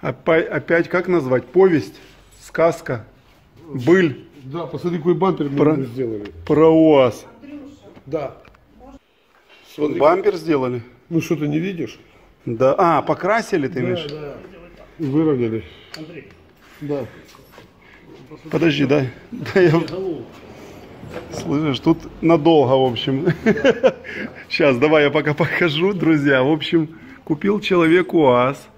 Опять как назвать? Повесть, сказка, быль. Да, посмотри, какой бампер мы сделали. Про УАЗ. Да. Смотри, бампер сделали. Ну что, ты не видишь? Да. А, покрасили ты, да, Миша? Да. Выровняли. Андрей. Да. Подожди, да. Да, я... Слышишь, тут надолго, в общем. Да. Сейчас, давай я пока покажу, друзья. В общем, купил человек УАЗ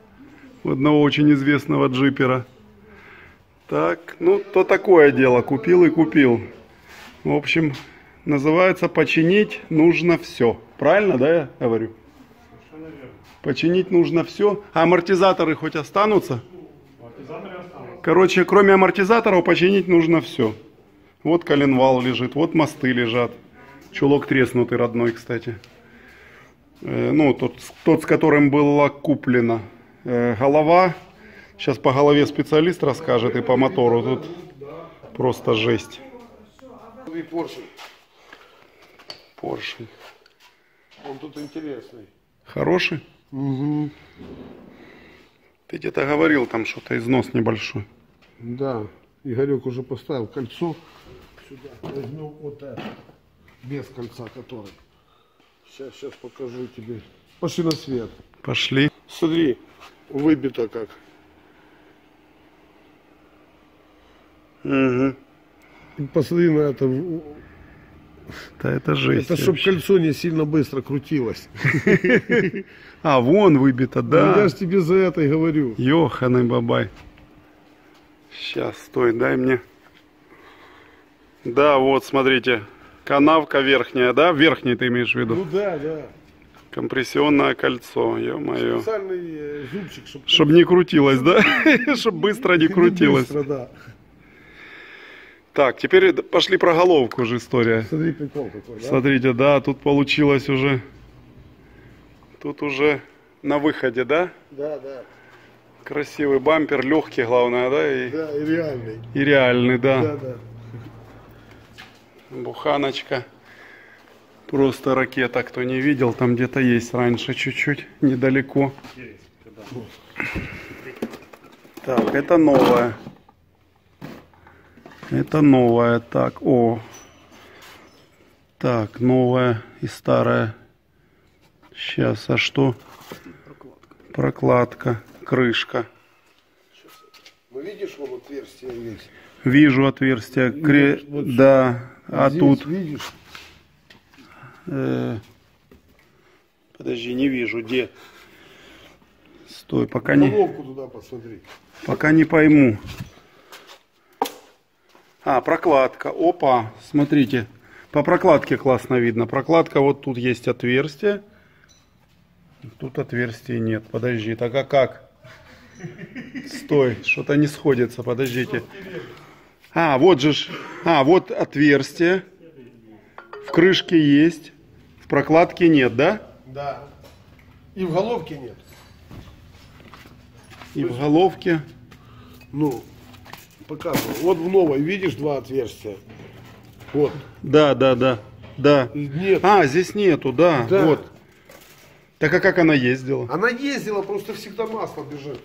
у одного очень известного джипера. Так, ну, то такое дело. Купил и купил. В общем, называется «Починить нужно все». Правильно, да, я говорю? Починить нужно все. А амортизаторы хоть останутся? Амортизаторы останутся. Короче, кроме амортизаторов починить нужно все. Вот коленвал лежит, вот мосты лежат. Чулок треснутый родной, кстати. Ну, тот, с которым было куплено. Голова. Сейчас по голове специалист расскажет и по мотору. Тут просто жесть. И Порше. Порше. Он тут интересный. Хороший? Угу. Ты где-то говорил, там что-то износ небольшой. Да, Игорек уже поставил кольцо. Сюда возьмем вот это. Без кольца который. Сейчас покажу тебе. Пошли на свет. Пошли. Смотри, выбито как. Угу. Посмотри на это. Да это жесть. Это чтобы кольцо не сильно быстро крутилось. А, вон выбито, да. Я же тебе за это и говорю. Ёханый бабай. Сейчас, стой, дай мне. Да, вот, смотрите. Канавка верхняя, да? Верхний ты имеешь в виду? Ну да, да. Компрессионное кольцо, ё-моё. Специальный зубчик, чтобы не крутилось, да? Чтобы быстро не крутилось. Так, теперь пошли про головку уже история. Смотри, прикол какой, да? Смотрите, да, тут получилось уже. Тут уже на выходе, да? Да, да. Красивый бампер, легкий, главное, да? И... Да, и реальный. И реальный, да. Да, да. Буханочка. Просто ракета, кто не видел, там где-то есть раньше чуть-чуть, недалеко. Так, это новое. Это новая, так, о, так, новая и старая. Сейчас, а что? Прокладка, крышка. Видишь, вот отверстие есть. Вижу отверстие, вот да, а здесь тут. Видишь? Подожди, не вижу, где? Стой, пока не. Головку туда посмотри. Пока не пойму. А, прокладка. Опа, смотрите. По прокладке классно видно. Прокладка, вот тут есть отверстие. Тут отверстий нет. Подожди, так а как? Стой, что-то не сходится, подождите. А, вот же ж. А, вот отверстие. В крышке есть. В прокладке нет, да? Да. И в головке нет. И в головке. Ну... Показываю. Вот в новой, видишь, два отверстия. Вот. Да, да, да. Да. Нет. А, здесь нету, да. Да. Вот. Так а как она ездила? Она ездила, просто всегда масло бежит.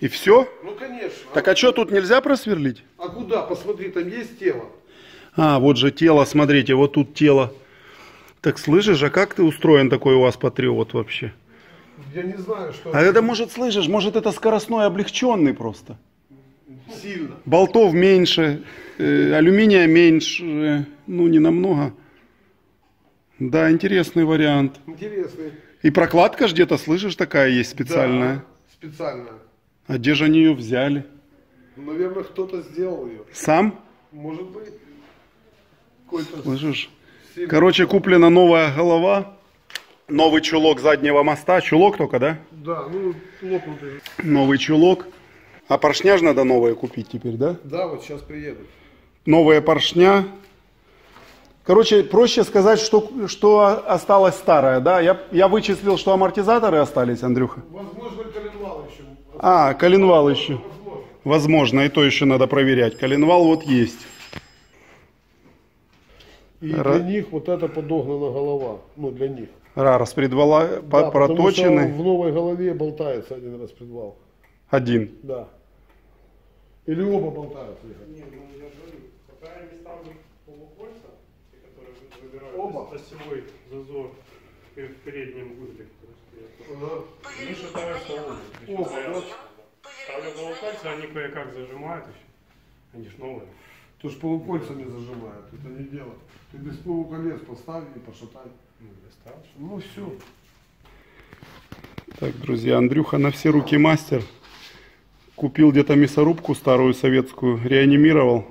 И все? Ну конечно. Так а что, тут нельзя просверлить? А куда? Посмотри, там есть тело. А, вот же тело, смотрите, вот тут тело. Так слышишь, а как ты устроен такой у вас Патриот вообще? Я не знаю, что. А это может, слышишь, может это скоростной облегченный просто? Сильно. Болтов меньше, алюминия меньше, ну не намного. Да, интересный вариант. Интересный. И прокладка ж где-то, слышишь, такая есть специальная. Да, специальная. А где же они ее взяли? Наверное, кто-то сделал ее. Сам? Может быть. Слышишь? Сильный. Короче, куплена новая голова. Новый чулок заднего моста. Чулок только, да? Да, ну лопнутый. Новый чулок. А поршня же надо новые купить теперь, да? Да, вот сейчас приедут. Новые поршня. Короче, проще сказать, что осталось старое, да? Я вычислил, что амортизаторы остались, Андрюха. Возможно, коленвал еще. А, коленвал еще. Возможно, и то еще надо проверять. Коленвал вот есть. И для них вот это подогнана голова. Ну, для них. Распредвала, да, проточены. Потому что в новой голове болтается один распредвал. Один? Да. Или оба болтают? Нет, ну я говорю, пока я не ставлю полукольца, те, которые выбирают оба. Осевой зазор в переднем гузле, они считают, что оба. Ставлю полукольца, они кое-как зажимают еще. Они ж новые. Ты ж полукольцами зажимают, это не дело. Ты без полуколец поставь и пошатай. Ну все. Так, друзья, Андрюха на все руки мастер. Купил где-то мясорубку старую советскую, реанимировал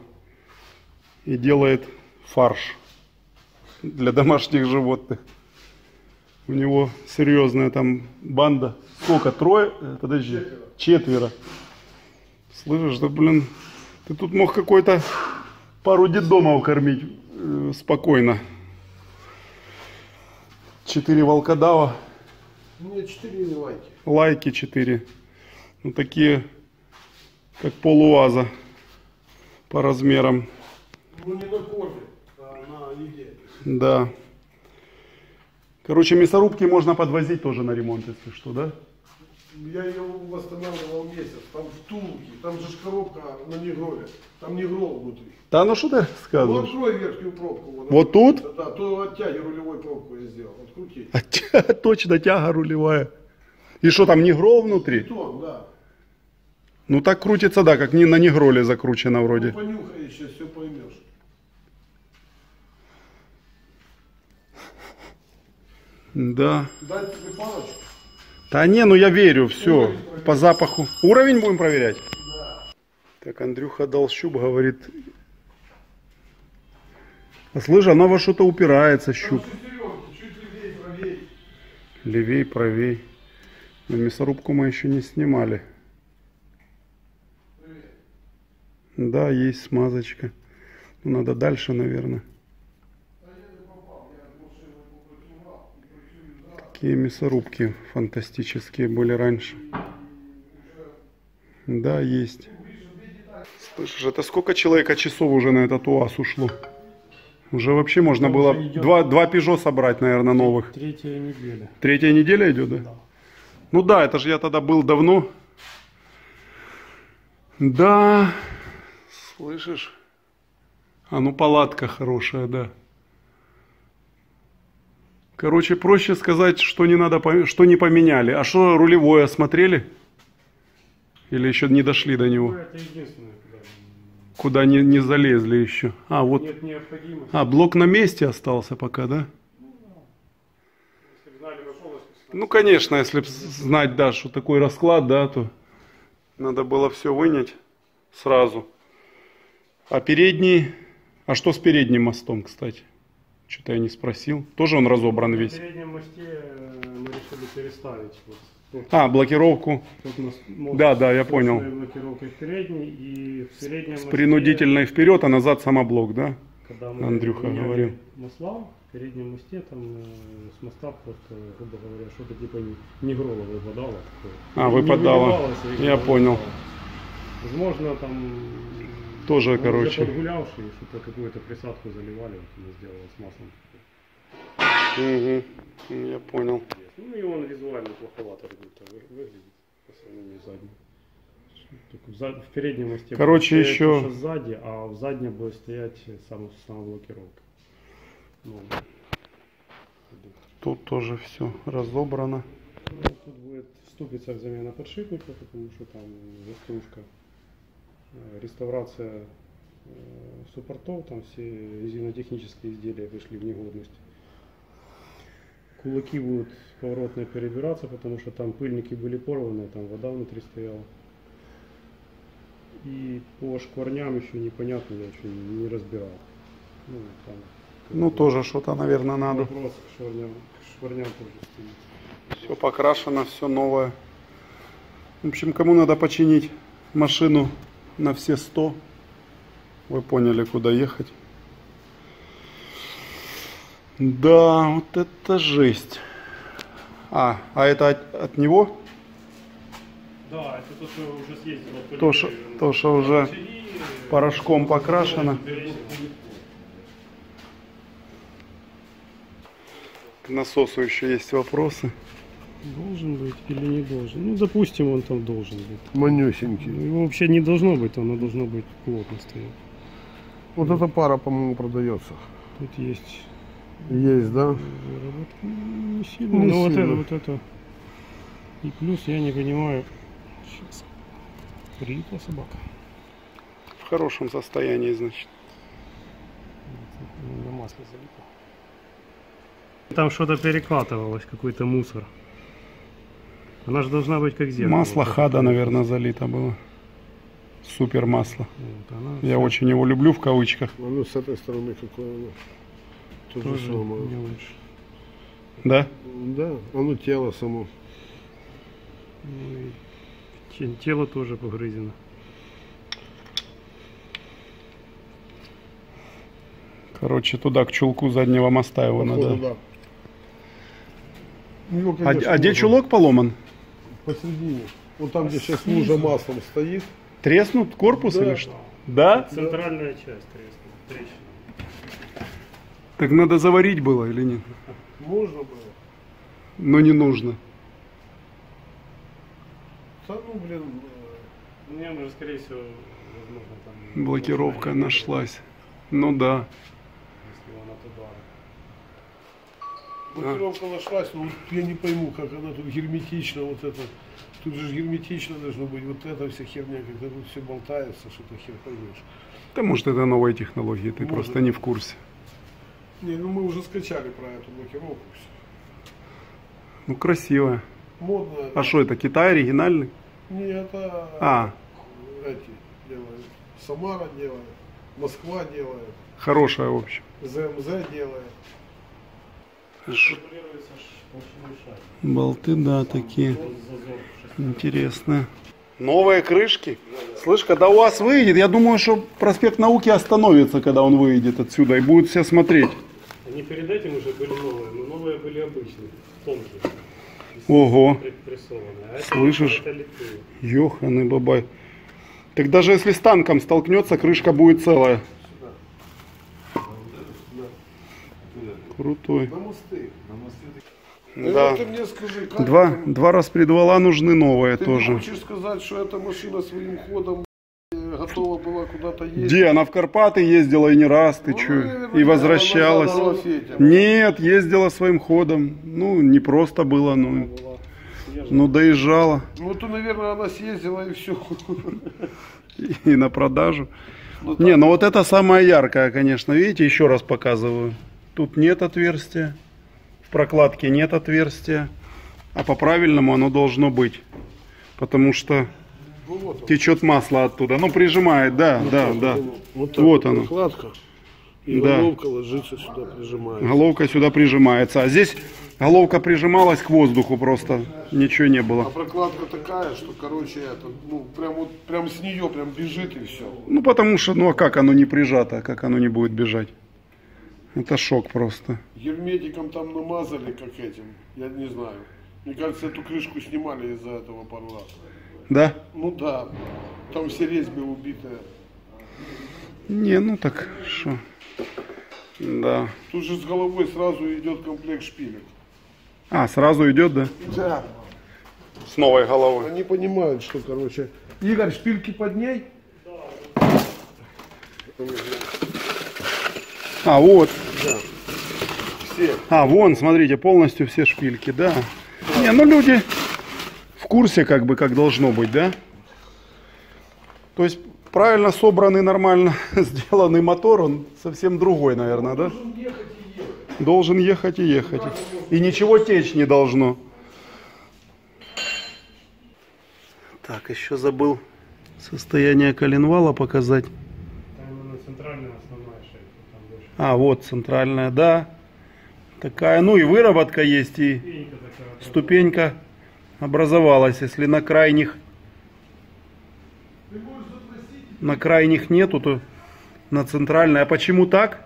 и делает фарш для домашних животных. У него серьезная там банда. Сколько? Трое? Подожди. Четверо. Слышишь, да блин, ты тут мог какой-то пару детдомов кормить спокойно. 4 волкодава. Мне 4 лайки. Лайки 4. Ну такие, как полуаза по размерам. Ну не на корме, а на еде. Да. Короче, мясорубки можно подвозить тоже на ремонт, если что, да? Я ее восстанавливал месяц, там втулки, там же коробка на негрове, там негрол внутри. Да ну что ты рассказываешь? Ну открой верхнюю пробку. Вот тут? Да, то от тяги рулевой пробку я сделал, открути. Точно, тяга рулевая. И что, там негрол внутри? Бетон, да. Ну так крутится, да, как на негроле закручено вроде. Ну понюхай, сейчас все поймешь. Да. Дай тебе палочку. Да не, ну я верю, все, по запаху. Уровень будем проверять? Да. Так, Андрюха дал щуп, говорит. А слышь, она во что-то упирается, щуп. Чуть левей, правей. Левей, правей. Но мясорубку мы еще не снимали. Привет. Да, есть смазочка. Но надо дальше, наверное. Такие мясорубки фантастические были раньше. Да, есть. Слышишь, это сколько человека часов уже на этот УАЗ ушло? Уже вообще можно было два Пежо собрать, наверное, новых. Третья неделя. Третья неделя идет, да? Да. Ну да, это же я тогда был давно. Да, слышишь? А ну палатка хорошая, да. Короче, проще сказать, что не надо, что не поменяли. А что рулевое осмотрели? Или еще не дошли до него? Это единственное, куда не залезли еще. А, вот. Нет необходимости. А, блок на месте остался пока, да? Если знали, ну, конечно, если бы знать, да, что такой расклад, да, то надо было все вынять сразу. А передний. А что с передним мостом, кстати? Что-то я не спросил. Тоже он разобран весь? В переднем мосте мы решили переставить. Вот. А, блокировку. Да, да, я понял. Блокировкой передней и в переднем с принудительной мосте... вперед, а назад самоблок, да? Когда мы Андрюха говорил. Масла в переднем мосте, там с моста просто, грубо говоря, что-то типа негрола выпадало. Такое. А, выпадало. Я понял. Возможно, там... Тоже, короче. Подгулявший, что-то какую-то присадку заливали, вот, сделала с маслом. Угу, я понял. Ну и он визуально плоховато выглядит по сравнению с задним. В переднем мосте. Короче, еще сзади, а в заднем будет стоять сама блокировка. Ну, тут тоже все разобрано. Ну, тут будет вступиться замена подшипника, потому что там заскружка. Реставрация суппортов, там все резинотехнические изделия пришли в негодность. Кулаки будут поворотно перебираться, потому что там пыльники были порваны, там вода внутри стояла. И по шкварням еще непонятно, я еще не разбирал. Ну, там, ну тоже что-то, наверное, надо. Вопрос к шкварням тоже стоит. Все покрашено, все новое. В общем, кому надо починить машину на все 100, вы поняли, куда ехать. Да, вот это жесть. А это от него? Да, это то, что уже съездило. То, что уже порошком покрашено. К насосу еще есть вопросы. Должен быть или не должен? Ну, допустим, он там должен быть. Манюсенький. Его вообще не должно быть, оно должно быть плотно стоять. Вот эта пара, по-моему, продается. Тут есть. Есть, да? Выработка не сильно, но вот это, вот это. И плюс я не понимаю. Сейчас. Прилипла собака. В хорошем состоянии, значит. На масло залипло. Там что-то перекатывалось, какой-то мусор. Она же должна быть как зеркало. Масло хада, наверное, залито было. Супер масло. Вот она, я очень его люблю в кавычках. Ну, с этой стороны какое оно. Тоже не лучше. Да? Да, оно тело само. Ну, тело тоже погрызено. Короче, туда, к чулку заднего моста его надо. Да. Ну, конечно, а где чулок поломан? Посередине. Вот там, где сейчас лужа маслом стоит. Треснут корпус, да, или что? Да? Центральная часть треснула, трещина. Так надо заварить было или нет? Можно было. Но не нужно. Да, ну, блин, мне уже, скорее всего, возможно, там... Блокировка нашлась. Ну да. Блокировка нашлась, но я не пойму, как она тут герметично, вот это. Тут же герметично должно быть, вот эта вся херня, когда тут все болтается, что-то хер поймешь. Да может это новые технологии, ты может, просто не в курсе. Не, ну мы уже скачали про эту блокировку. Ну красивая. Модная. А что это, Китай оригинальный? Не, это эти делают. Самара делает, Москва делает. Хорошая, в общем. ЗМЗ делает. Болты, да, такие интересные. Новые крышки. Слышь, когда УАЗ выйдет, я думаю, что проспект Науки остановится, когда он выйдет отсюда, и будут все смотреть. Они перед этим уже были новые, но новые были обычные, в том же. Ого. А слышишь? Ёханый бабай. Так даже если с танком столкнется, крышка будет целая. Крутой. На мосты. Да. Ты мне скажи, как два распредвала нужны новые ты тоже. Ты хочешь сказать, что эта машина своим ходом готова была куда-то ездить? Где? Она в Карпаты ездила и не раз, ты ну, чё? Наверное, и возвращалась. Нет, ездила своим ходом. Ну, не просто было, но... Ну, доезжала. Ну, то, наверное, она съездила и все. И на продажу. Ну, не, ну вот это самая яркая, конечно. Видите, еще раз показываю. Тут нет отверстия, в прокладке нет отверстия, а по-правильному оно должно быть, потому что ну, вот течет масло оттуда, оно прижимает, да, вот да, да, вот, вот оно. Прокладка, и да. Головка ложится сюда, прижимается. Головка сюда прижимается, а здесь головка прижималась к воздуху просто, ничего не было. А прокладка такая, что, короче, это, ну, прям вот, прям с нее прям бежит и все. Ну, потому что, ну, а как оно не прижато, как оно не будет бежать? Это шок просто. Герметиком там намазали, как этим, я не знаю. Мне кажется, эту крышку снимали из-за этого пару раз. Да? Ну да, там все резьбы убитые. Не, ну так, шо. Да. Тут же с головой сразу идет комплект шпилек. А, сразу идет, да? Да. С новой головой. Они понимают, что, короче. Игорь, шпильки под ней? Да. А, вот. Да. Все. А, вон, смотрите, полностью все шпильки, да. Да. Не, ну люди в курсе, как бы, как должно быть, да? То есть, правильно собранный, нормально сделанный мотор, он совсем другой, наверное, он да? Должен ехать и ехать. Должен ехать и ехать. И ничего течь не должно. Так, еще забыл состояние коленвала показать. А, вот центральная, да. Такая, ну и выработка есть, и ступенька образовалась. Если на крайних нету, то на центральной. А почему так?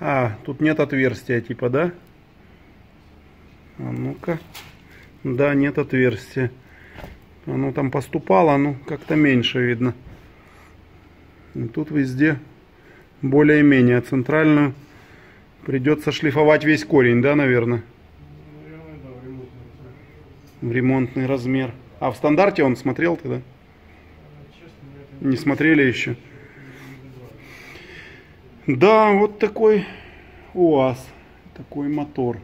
А, тут нет отверстия типа, да? А ну-ка. Да, нет отверстия. Оно там поступало, ну как-то меньше видно. И тут везде более-менее центральную Придется шлифовать весь корень, да, наверное? Наверное, да, в ремонтный размер. В ремонтный размер. А в стандарте он смотрел тогда? Честно, не смотрели еще. Да, вот такой УАЗ. Такой мотор.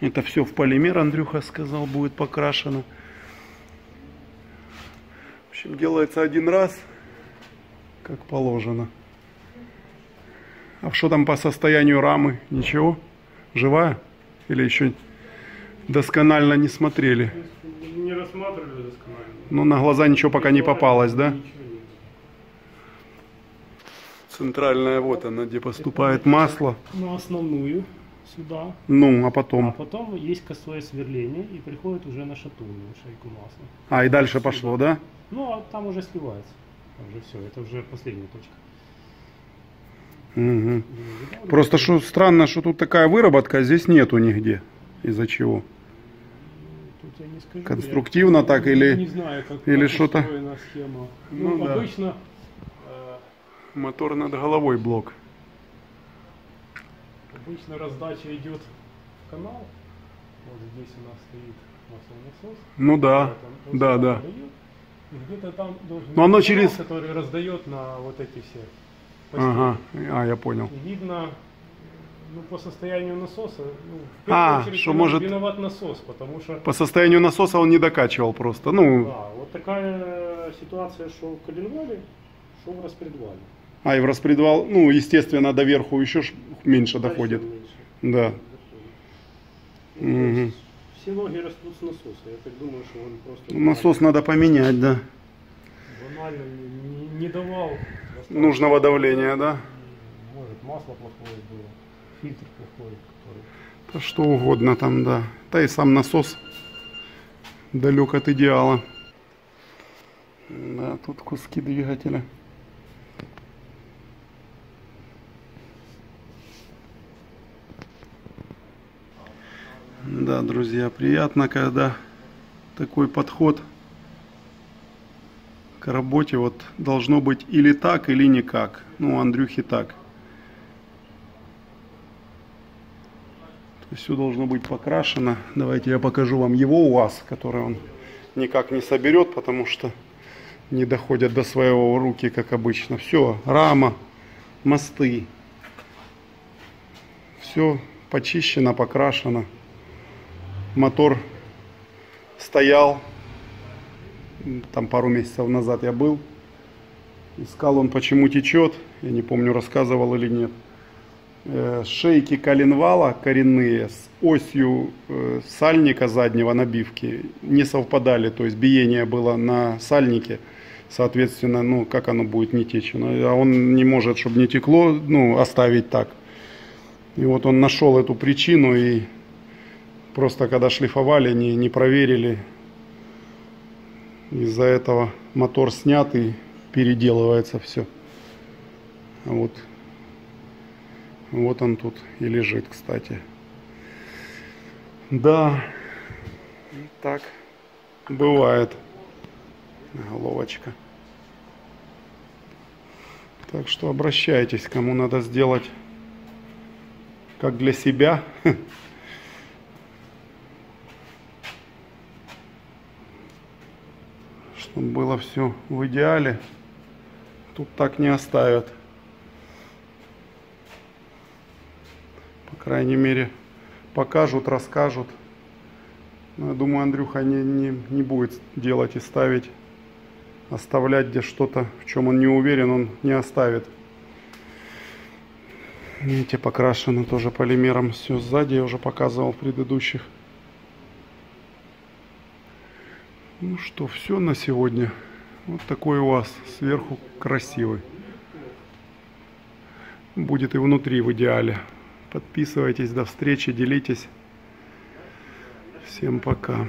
Это все в полимер, Андрюха сказал, будет покрашено. В общем, делается один раз, как положено. А что там по состоянию рамы? Ничего? Живая? Или еще досконально не смотрели? Не рассматривали досконально. Но на глаза ничего пока не попалось, да? Центральная, вот она, где поступает масло. На основную, сюда. Ну, а потом? А потом есть косое сверление и приходит уже на шатунную шейку масла. А, и дальше сюда пошло, да? Ну, а там уже сливается. Там уже все, это уже последняя точка. Угу. Просто что странно, что тут такая выработка, а здесь нету нигде. Из-за чего? Тут я не скажу, конструктивно я так или не знаю, как, или что-то. Ну, да. Обычно мотор над головой блок. Обычно раздача идет в канал. Вот здесь у нас стоит маслонасос. Ну да, да, да. Где-то там должен быть насос, через... который раздает на вот эти все. Ага, а, я понял. Видно, ну, по состоянию насоса, ну, в первую очередь, что может... виноват насос, потому что... По состоянию насоса он не докачивал просто, ну... Да, вот такая ситуация, что в коленвале, что в распредвале. А, и в распредвал, ну, естественно, до верху еще меньше дальше доходит. Меньше. Да. Ну, угу. Все ноги растут с насоса, я так думаю, что он просто... Насос надо поменять, да. Банально не давал... нужного давления, да? Может, масло плохое было, фильтр плохой, который... Да что угодно там, да. Да и сам насос далек от идеала. Да, тут куски двигателя. Да, друзья, приятно, когда такой подход к работе. Вот должно быть или так, или никак. Ну, Андрюхи так. То есть все должно быть покрашено. Давайте я покажу вам его УАЗ, который он никак не соберет, потому что не доходят до своего руки, как обычно. Все, рама, мосты. Все почищено, покрашено. Мотор стоял. Там пару месяцев назад я был. Искал он, почему течет. Я не помню, рассказывал или нет. Шейки коленвала коренные с осью сальника заднего набивки не совпадали. То есть биение было на сальнике. Соответственно, ну как оно будет не течь? А он не может, чтобы не текло, ну оставить так. И вот он нашел эту причину. И просто когда шлифовали, не проверили. Из-за этого мотор снят и переделывается все. Вот. Вот он тут и лежит, кстати. Да. Так бывает. Головочка. Так что обращайтесь, кому надо сделать как для себя. Чтобы было все в идеале. Тут так не оставят. По крайней мере, покажут, расскажут. Но я думаю, Андрюха не будет делать и ставить. Оставлять где что-то, в чем он не уверен, он не оставит. Видите, покрашено тоже полимером. Все сзади я уже показывал в предыдущих. Ну что, все на сегодня. Вот такой у вас сверху красивый. Будет и внутри в идеале. Подписывайтесь, до встречи, делитесь. Всем пока.